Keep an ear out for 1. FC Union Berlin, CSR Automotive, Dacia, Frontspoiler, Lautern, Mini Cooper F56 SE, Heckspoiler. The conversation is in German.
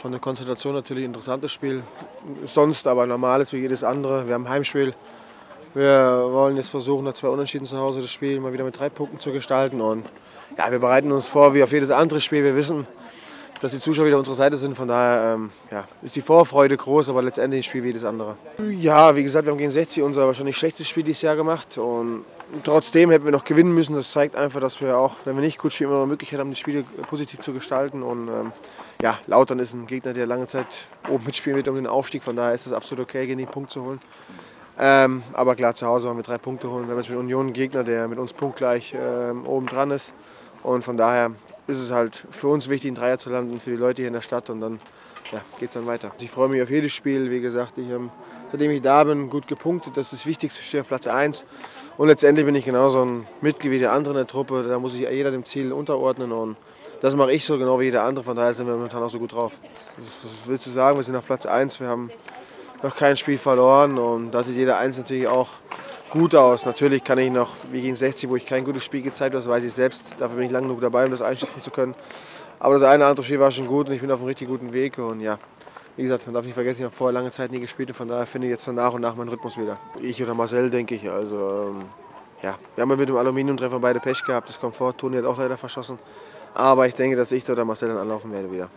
Von der Konzentration natürlich ein interessantes Spiel. Sonst aber normales wie jedes andere. Wir haben Heimspiel. Wir wollen jetzt versuchen, nach 2 Unentschieden zu Hause das Spiel mal wieder mit 3 Punkten zu gestalten. Und ja, wir bereiten uns vor wie auf jedes andere Spiel. Wir wissen, dass die Zuschauer wieder auf unserer Seite sind. Von daher ja, ist die Vorfreude groß, aber letztendlich ein Spiel wie jedes andere. Ja, wie gesagt, wir haben gegen 60 unser wahrscheinlich schlechtes Spiel dieses Jahr gemacht. Und trotzdem hätten wir noch gewinnen müssen. Das zeigt einfach, dass wir auch, wenn wir nicht gut spielen, immer noch die Möglichkeit haben, die Spiele positiv zu gestalten. Und ja, Lautern ist ein Gegner, der lange Zeit oben mitspielen wird um den Aufstieg. Von daher ist es absolut okay, gegen den Punkt zu holen. Aber klar, zu Hause wollen wir 3 Punkte holen. Wir haben jetzt mit Union einen Gegner, der mit uns punktgleich oben dran ist. Und von daher ist es halt für uns wichtig, einen Dreier zu landen, für die Leute hier in der Stadt, und dann ja, geht es dann weiter. Ich freue mich auf jedes Spiel, wie gesagt, ich habe, seitdem ich da bin, gut gepunktet, das ist das Wichtigste, ich stehe auf Platz 1 und letztendlich bin ich genauso ein Mitglied wie der andere in der Truppe, da muss sich jeder dem Ziel unterordnen und das mache ich so genau wie jeder andere, von daher sind wir momentan auch so gut drauf. Was willst du sagen, wir sind auf Platz 1, wir haben noch kein Spiel verloren und da sieht jeder eins natürlich auch gut aus. Natürlich kann ich noch, wie gegen 60, wo ich kein gutes Spiel gezeigt habe, das weiß ich selbst. Dafür bin ich lang genug dabei, um das einschätzen zu können. Aber das eine oder andere Spiel war schon gut und ich bin auf einem richtig guten Weg. Und ja, wie gesagt, man darf nicht vergessen, ich habe vorher lange Zeit nie gespielt und von daher finde ich jetzt so nach und nach meinen Rhythmus wieder. Ich oder Marcel, denke ich. Also, ja, wir haben mit dem Aluminiumtreffer beide Pech gehabt, das Komfort-Toni hat auch leider verschossen. Aber ich denke, dass ich oder Marcel dann anlaufen werde wieder.